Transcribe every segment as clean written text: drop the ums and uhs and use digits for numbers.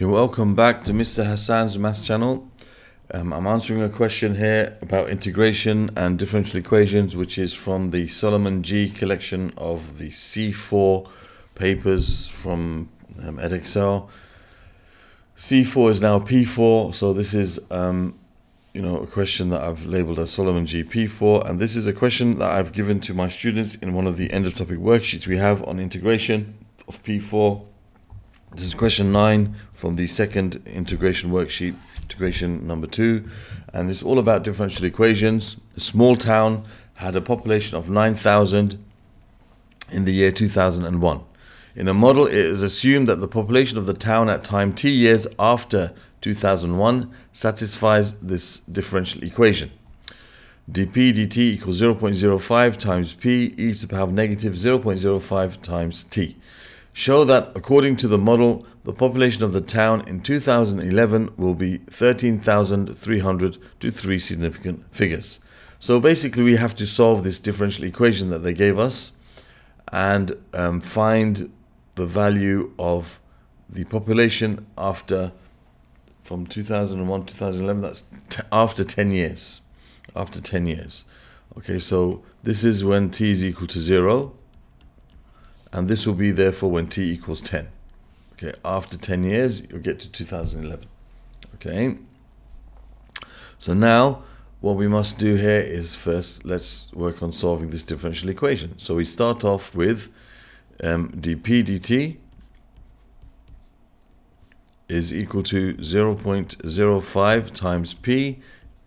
Okay, welcome back to Mr Hassaan's Maths Channel. I'm answering a question here about integration and differential equations, which is from the Solomon G collection of the C4 papers from Edexcel. C4 is now P4, so this is a question that I've labeled as Solomon G P4, and this is a question that I've given to my students in one of the end of topic worksheets we have on integration of P4. This is question 9 from the second integration worksheet, integration number 2, and it's all about differential equations. A small town had a population of 9,000 in the year 2001. In a model, it is assumed that the population of the town at time t years after 2001 satisfies this differential equation. dp dt equals 0.05 times p e to the power of negative 0.05 times t. Show that, according to the model, the population of the town in 2011 will be 13,300 to three significant figures. So basically we have to solve this differential equation that they gave us and find the value of the population after, from 2001 to 2011, that's after 10 years. After 10 years. Okay, so this is when t is equal to 0. And this will be therefore when t equals 10. Okay, after 10 years, you'll get to 2011. Okay. So now, what we must do here is first, let's work on solving this differential equation. So we start off with dp dt is equal to 0.05 times p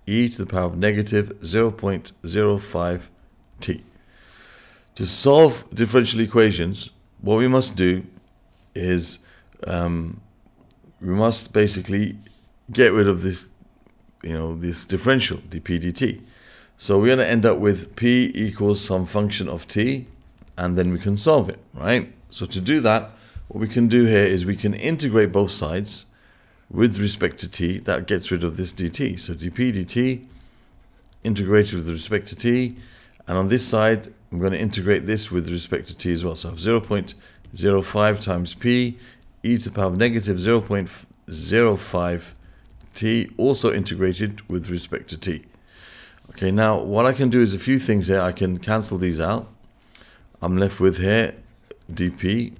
e to the power of negative 0.05 t. To solve differential equations, what we must do is we must basically get rid of this, this differential, dp dt. So we're going to end up with p equals some function of t, and then we can solve it, right? So to do that, what we can do here is we can integrate both sides with respect to t. That gets rid of this dt. So dp dt integrated with respect to t, and on this side, I'm going to integrate this with respect to t as well. So I have 0.05 times p e to the power of negative 0.05 t, also integrated with respect to t. Okay, now what I can do is a few things here. I can cancel these out. I'm left with here dp,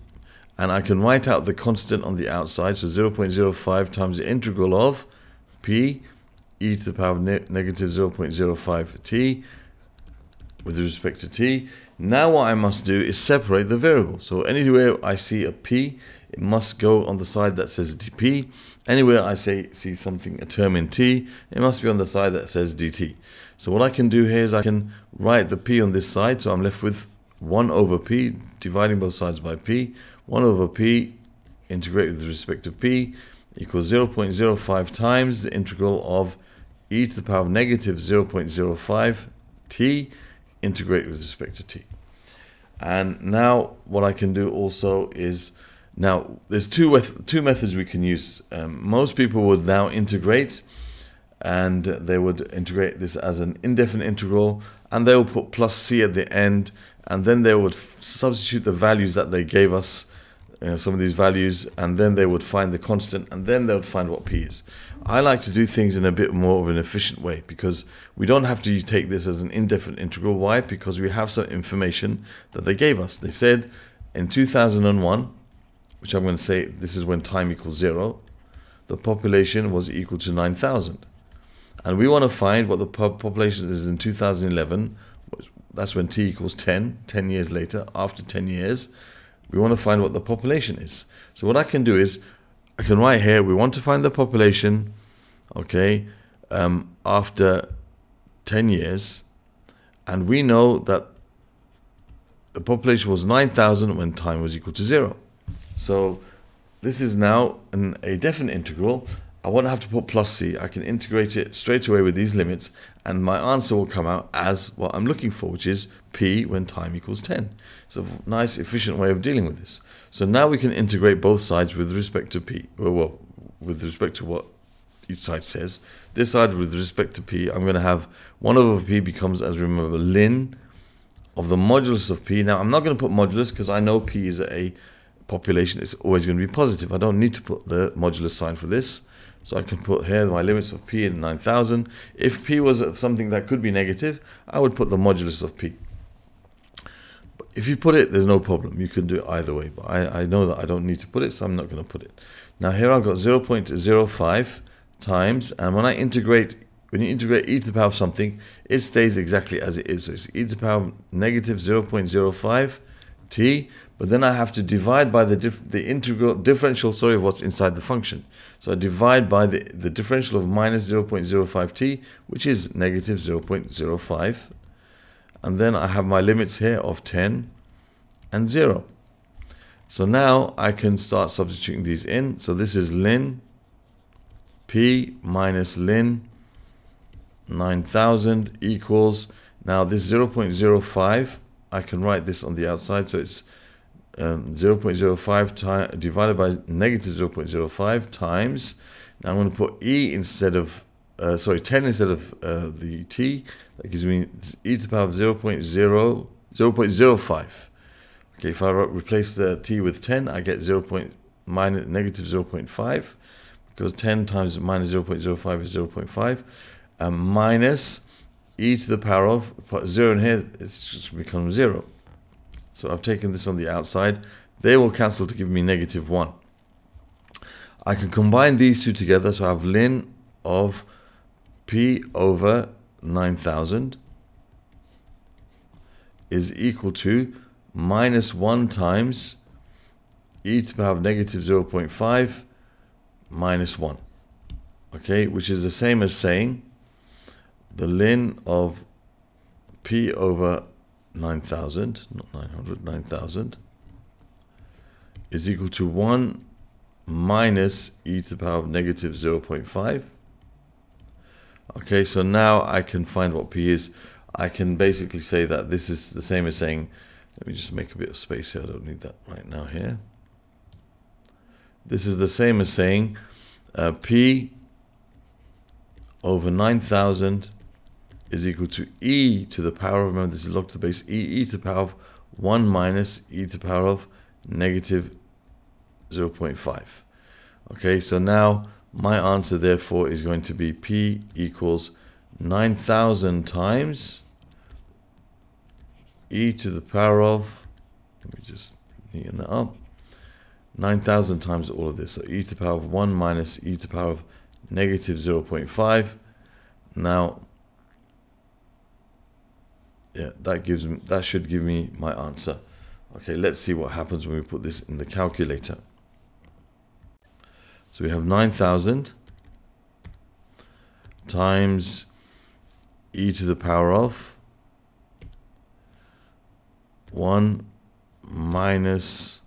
and I can write out the constant on the outside. So 0.05 times the integral of p e to the power of negative 0.05 t with respect to t. Now what I must do is separate the variables. So anywhere I see a p, it must go on the side that says dp. Anywhere I see something, a term in t, it must be on the side that says dt. So what I can do here is I can write the p on this side, so I'm left with 1 over p, dividing both sides by p, 1 over p, integrate with respect to p, equals 0.05 times the integral of e to the power of negative 0.05 t, integrate with respect to t. And now what I can do also is, now there's two methods we can use. Most people would now integrate, and they would integrate this as an indefinite integral, and they will put plus c at the end, and then they would substitute the values that they gave us, some of these values, and then they would find the constant, and then they would find what p is. I like to do things in a bit more of an efficient way, because we don't have to take this as an indefinite integral. Why? Because we have some information that they gave us. They said in 2001, which I'm going to say this is when time equals 0, the population was equal to 9,000. And we want to find what the population is in 2011. That's when t equals 10, 10 years later, after 10 years. We want to find what the population is. So what I can do is, I can write here, we want to find the population, okay, after 10 years. And we know that the population was 9,000 when time was equal to 0. So this is now a definite integral. I won't have to put plus c. I can integrate it straight away with these limits, and my answer will come out as what I'm looking for, which is p when time equals 10. It's a nice, efficient way of dealing with this. So now we can integrate both sides with respect to p. Well, with respect to what each side says. This side with respect to p, I'm going to have 1 over p becomes, as remember, ln of the modulus of p. Now, I'm not going to put modulus because I know p is a population is always going to be positive. I don't need to put the modulus sign for this. So I can put here my limits of p and 9,000. If p was something that could be negative, I would put the modulus of p. But if you put it, there's no problem. You can do it either way. But I know that I don't need to put it, so I'm not going to put it. Now here I've got 0.05 times, and when I integrate, when you integrate e to the power of something, it stays exactly as it is. So it's e to the power of negative 0.05 t, but then I have to divide by the differential of what's inside the function. So I divide by the differential of minus 0.05 t, which is negative 0.05, and then I have my limits here of 10 and 0. So now I can start substituting these in. So this is ln p minus ln 9,000 equals, now this 0.05, I can write this on the outside, so it's 0.05 divided by negative 0.05 times. Now I'm going to put e instead of, 10 instead of the t. That gives me e to the power of 0.05. Okay, if I replace the t with 10, I get negative 0.5, because 10 times minus 0.05 is 0.5, and minus e to the power of, put 0 in here, it's just become 0. So I've taken this on the outside. They will cancel to give me negative 1. I can combine these two together, so I have ln of p over 9,000 is equal to minus 1 times e to the power of negative 0.5 minus 1. Okay, which is the same as saying the ln of p over 9,000, not 900, 9,000 is equal to 1 minus e to the power of negative 0.5. Okay, so now I can find what p is. I can basically say that this is the same as saying, let me just make a bit of space here, I don't need that right now here. This is the same as saying p over 9,000 is equal to e to the power of, remember this is log to the base e to the power of 1 minus e to the power of negative 0.5. Okay, so now my answer therefore is going to be p equals 9,000 times e to the power of, let me just neaten that up, 9,000 times all of this. So e to the power of 1 minus e to the power of negative 0.5. Now, yeah, that should give me my answer. Okay, let's see what happens when we put this in the calculator. So we have 9,000 times e to the power of 1 minus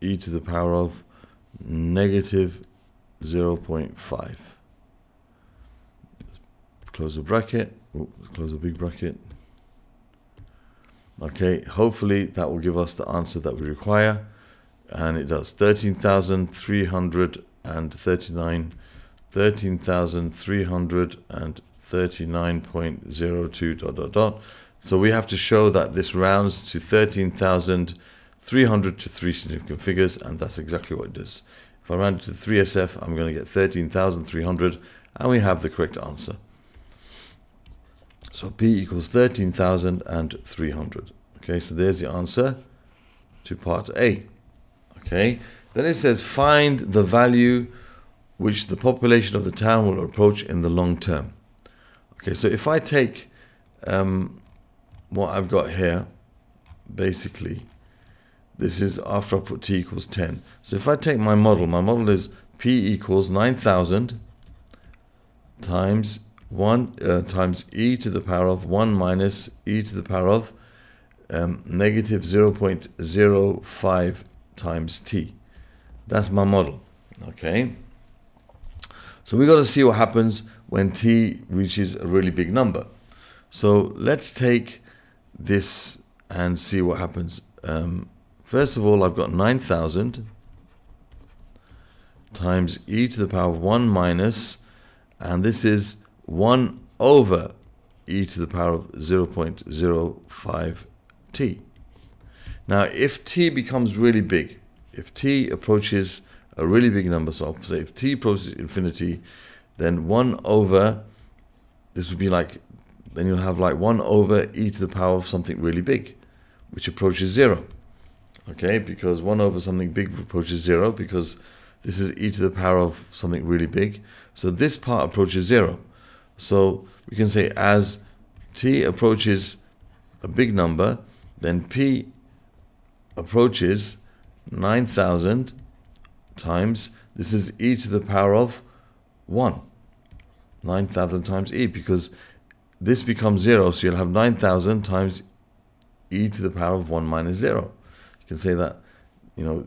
e to the power of negative 0.5. Close the bracket, close the big bracket. Okay, hopefully that will give us the answer that we require, and it does. 13,339.02 ... So we have to show that this rounds to 13,300 to 3 significant figures, and that's exactly what it does. If I round it to 3SF, I'm going to get 13,300, and we have the correct answer. So P equals 13,300. Okay, so there's the answer to part A. Okay, then it says find the value which the population of the town will approach in the long term. Okay, so if I take what I've got here, basically, this is after I put T equals 10. So if I take my model is P equals 9,000 times 1 times e to the power of 1 minus e to the power of negative 0.05 times t. That's my model. Okay, so we got to see what happens when t reaches a really big number. So let's take this and see what happens. First of all, I've got 9,000 times e to the power of 1 minus, and this is 1 over e to the power of 0.05t. Now, if t becomes really big, if t approaches a really big number, so say if t approaches infinity, then 1 over, this would be like, then you'll have like 1 over e to the power of something really big, which approaches 0. Okay, because 1 over something big approaches 0, because this is e to the power of something really big. So this part approaches 0. So we can say as t approaches a big number, then p approaches 9,000 times, this is e to the power of 1. 9,000 times e, because this becomes 0, so you'll have 9,000 times e to the power of 1 minus 0. You can say that, you know,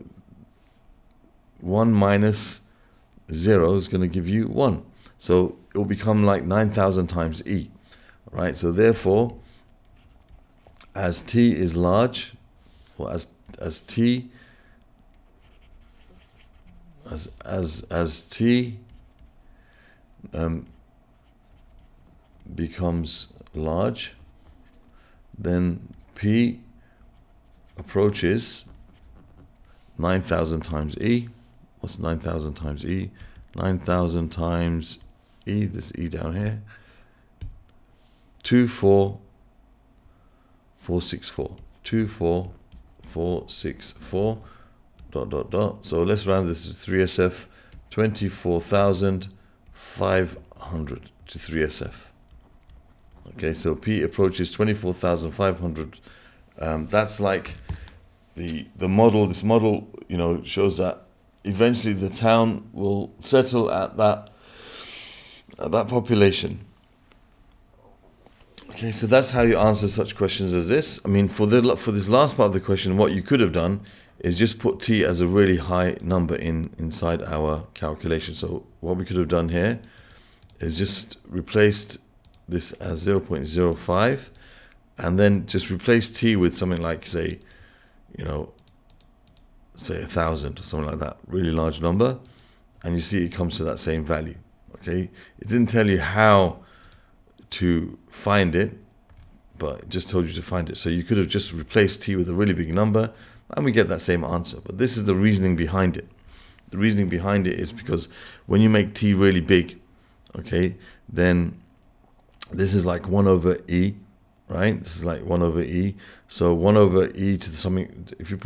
1 minus 0 is going to give you 1. So it will become like 9,000 times e. Right? So therefore, as t is large, or as t becomes large, then p approaches 9,000 times e. What's 9,000 times e? 9,000 times e, this e down here, 24464. 24464 dot dot dot. So let's round this to 3SF, 24,500 to 3SF. Okay, so p approaches 24,500. That's like the model. This model, you know, shows that eventually the town will settle at that population. Okay, so that's how you answer such questions as this. I mean, for this last part of the question, what you could have done is just put t as a really high number inside our calculation. So what we could have done here is just replaced this as 0.05, and then just replace t with something like, say, you know, say 1,000 or something like that, really large number, and you see it comes to that same value. Okay, it didn't tell you how to find it, but it just told you to find it. So you could have just replaced t with a really big number, and we get that same answer. But this is the reasoning behind it. The reasoning behind it is because when you make t really big, okay, then this is like 1 over e, right? This is like 1 over e. So 1 over e to something, if you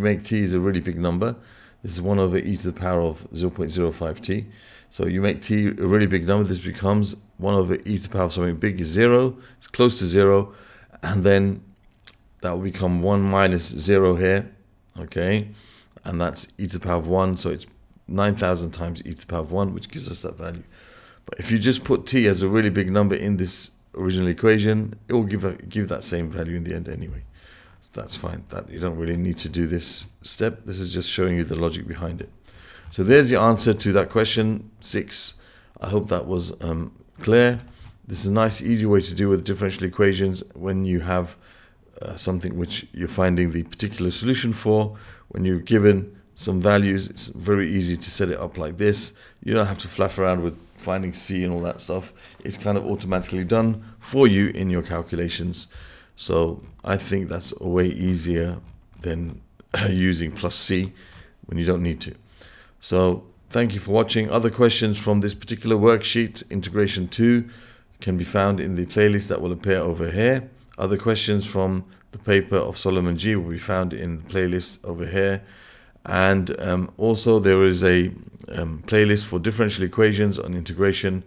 make t is a really big number, this is 1 over e to the power of 0.05t. So you make t a really big number, this becomes 1 over e to the power of something big is 0. It's close to 0. And then that will become 1 minus 0 here. Okay. And that's e to the power of 1. So it's 9,000 times e to the power of 1, which gives us that value. But if you just put t as a really big number in this original equation, it will give that same value in the end anyway. So that's fine. That you don't really need to do this step. This is just showing you the logic behind it. So there's your answer to that question 6. I hope that was clear. This is a nice, easy way to deal with differential equations when you have something which you're finding the particular solution for. When you're given some values, it's very easy to set it up like this. You don't have to fluff around with finding c and all that stuff. It's kind of automatically done for you in your calculations. So I think that's way easier than using plus c when you don't need to. So thank you for watching. Other questions from this particular worksheet, Integration 2, can be found in the playlist that will appear over here. Other questions from the paper of Solomon G will be found in the playlist over here. And also there is a playlist for differential equations on integration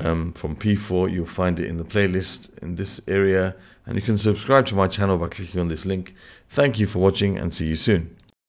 from P4. You'll find it in the playlist in this area. And you can subscribe to my channel by clicking on this link. Thank you for watching and see you soon.